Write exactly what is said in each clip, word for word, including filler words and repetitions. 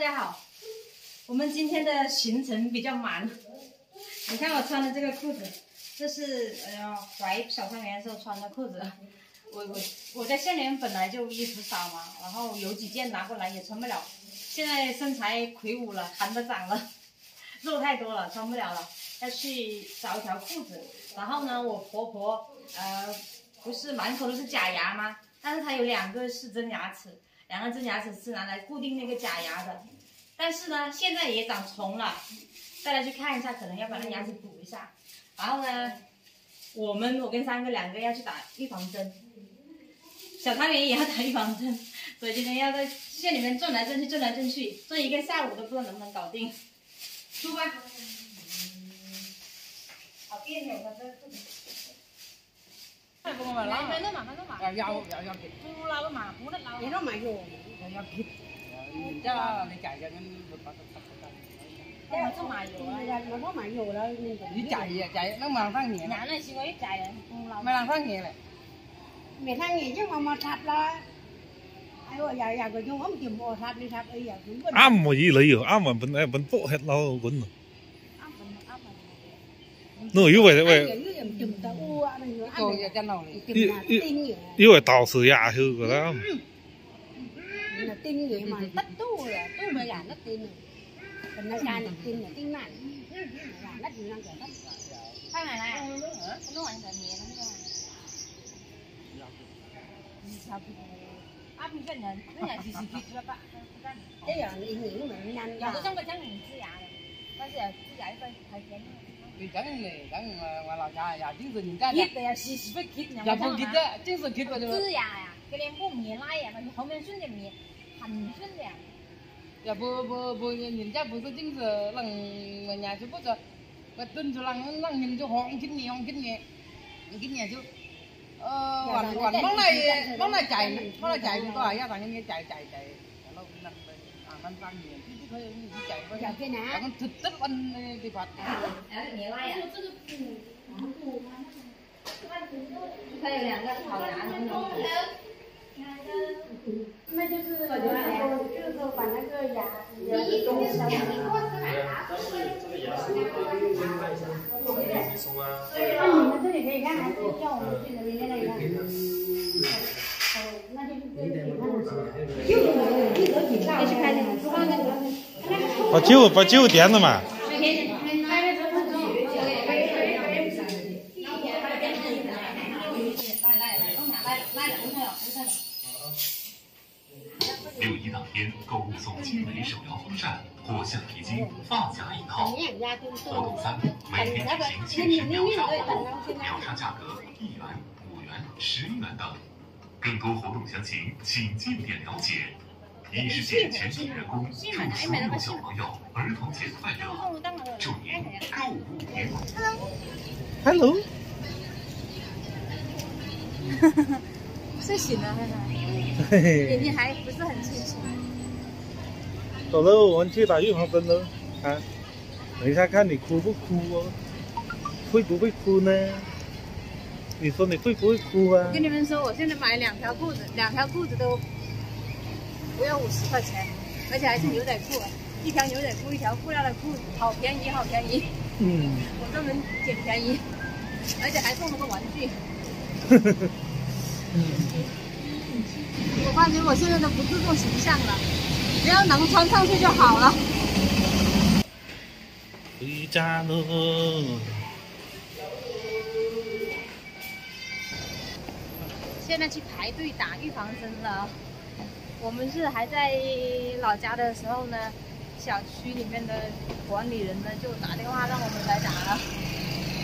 大家好，我们今天的行程比较满。你看我穿的这个裤子，这是呃怀小三元的时候穿的裤子。我我我在下面本来就衣服少嘛，然后有几件拿过来也穿不了。现在身材魁梧了，含得长了，肉太多了，穿不了了，要去找一条裤子。然后呢，我婆婆呃不是满口都是假牙吗？但是她有两个是真牙齿。 两个真牙齿是拿来固定那个假牙的，但是呢，现在也长虫了，带来去看一下，可能要把那牙齿补一下。然后呢，我们我跟三哥两个要去打预防针，小汤圆也要打预防针，所以今天要在县里面转来转去，转来转去，转一个下午都不知道能不能搞定。出吧，好别扭啊，这个裤子。 ăn mà gì lấy rồi ăn mà vẫn vẫn bộ hết lo quấn rồi nó như vậy vậy 因为倒吃牙去个啦。thì trắng này trắng ngoài lào trà nhà chính sự nhìn ra kít là xì xì phải kít nhà nhà phong kít đó chính sự kít là tư nhà cái đèn cũng nhìn lại à mà hậu bên xuân thì nhìn hành xuân thì nhà bố bố bố nhìn ra bố tôi chính sự lằng nhà chú bố rồi và tin cho lằng lằng nhìn cho hòn kít nhẹ hòn kít nhẹ kít nhẹ chứ còn còn món này món này chạy món này chạy tôi hỏi nha còn những cái chạy chạy chạy lâu năm năm năm nhiều chứ thôi chạy bây giờ cái nào con thực chất ăn thì phạt 它有两个好牙，那就是就是说把那个牙，第一个是牙龈过是哪牙？这个牙是那个先看一下，看医生啊。那你们这里可以看，还是叫我们去人民那里看？哦，那就是九点，九点几到？去看那个。把九把九点了嘛？ 六一当天购物送精美手摇风扇或橡皮筋、发夹一套。活动三：每天进行限时秒杀活动，秒杀价格一元、五元、十元等。更多活动详情，请进店了解。一是节全体员工，祝所有小朋友儿童节快乐，祝您购物年快乐。Hello。哈哈哈。 睡醒了，眼睛还不是很清楚。走喽，我们去打预防针喽。啊，等一下看你哭不哭哦，会不会哭呢？你说你会不会哭啊？我跟你们说，我现在买两条裤子，两条裤子都不要五十块钱，而且还是牛仔裤，一条牛仔裤，一条布料的裤子，好便宜，好便宜。嗯，我专门捡便宜，而且还送了个玩具。我发觉我现在都不注重形象了，只要能穿上去就好了。回家喽！现在去排队打预防针了。我们是还在老家的时候呢，小区里面的管理人呢就打电话让我们来打了，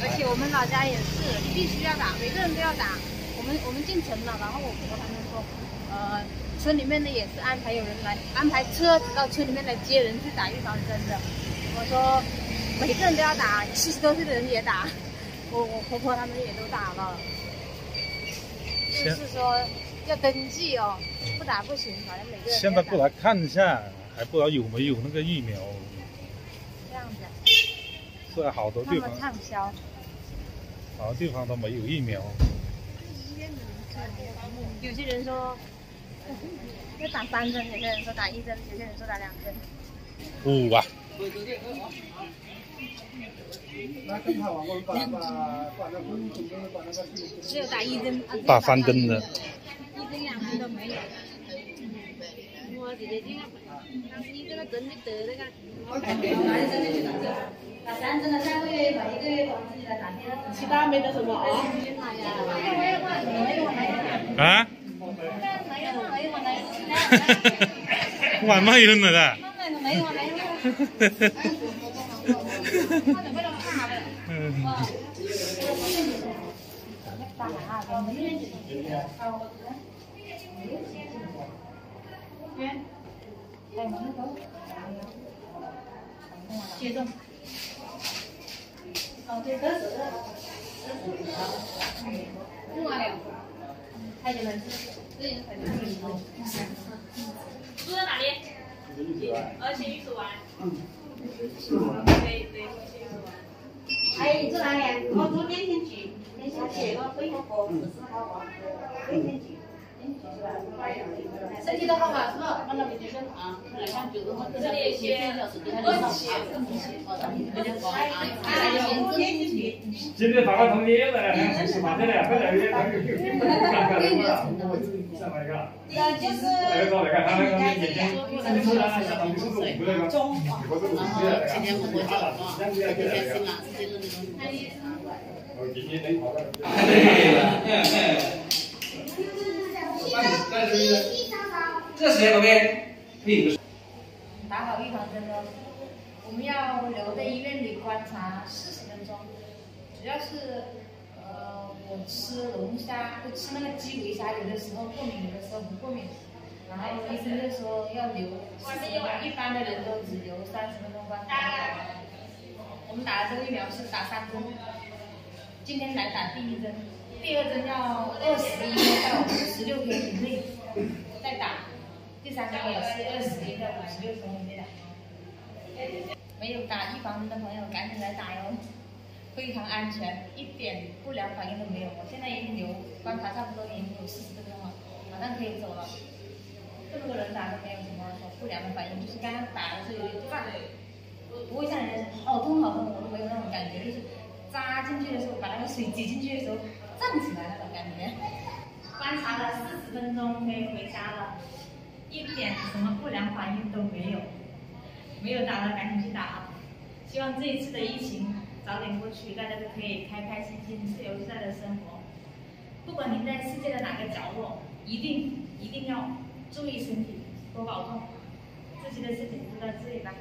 而且我们老家也是必须要打，每个人都要打。 我们我们进城了，然后我婆婆他们说，呃，村里面的也是安排有人来安排车子到村里面来接人去打预防针的。我说每个人都要打，七十多岁的人也打，我我婆婆他们也都打了。就是说要登记哦，不打不行，好像每个人。现在过来看一下，还不知道有没有那个疫苗。这样子。是好多地方。那么畅销。好多地方都没有疫苗。 有些人说要打三针，有些人说打一针，有些人说打两针。五吧。只有打一针，打三针的。一针两针都没有。我姐姐这个，当时一针的针就得那个。打三针的三个月把一个月把自己的打掉。其他没得什么啊？啊？ 碗嘛有呢的。嗯。接种。哦，对，得死了，得死了，弄完了，太久了。 住在哪里？而且玉水湾。对对，玉水湾。哎，你住哪里？我住莲亭居，莲亭居，我回国十四号房，莲亭居，莲亭居是吧？身体都好嘛，是不？我那边健身房，后来看就是我这里一些问题，哎，莲亭居。今天打个通电了，马上来，快来，快来，去去去！ 呃，就是中，然后今天我我叫啊，今天是嘛，是就是那种。这时间宝贝，你打好预防针喽。我们要留在医院里观察四十分钟，主要是。 我吃龙虾，就吃那个基围虾，有的时候过敏，有的时候不过敏。然后医生就说要留，一般的人都只留三十分钟观察。我们打的这个疫苗是打三针，今天来打第一针，第二针要二十一到十六天以内再打，第三针也是二十一到五十六天以内打。没有打预防针的朋友，赶紧来打哟！ 非常安全，一点不良反应都没有。我现在已经留观察差不多已经有四十分钟了，马上可以走了。这么多人打都没有什么不良的反应，就是刚刚打的时候有点胀，不会像人家好痛好痛，我都没有那种感觉，就是扎进去的时候把那个水挤进去的时候胀起来那种感觉。观察了四十分钟可以回家了，一点什么不良反应都没有。没有打的赶紧去打啊！希望这一次的疫情 早点过去，大家都可以开开心心、自由自在的生活。不管您在世界的哪个角落，一定一定要注意身体，多保重。这期的事情就到这里吧。